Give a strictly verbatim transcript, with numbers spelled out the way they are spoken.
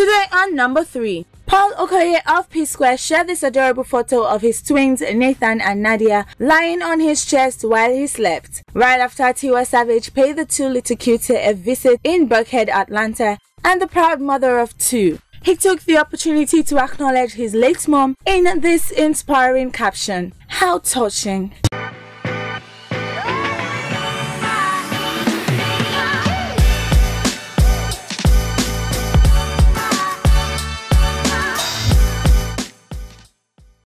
Today on number three, Paul Okoye of P Square shared this adorable photo of his twins Nathan and Nadia lying on his chest while he slept, right after Tiwa Savage paid the two little cutie a visit in Buckhead, Atlanta, and the proud mother of two. He took the opportunity to acknowledge his late mom in this inspiring caption. How touching!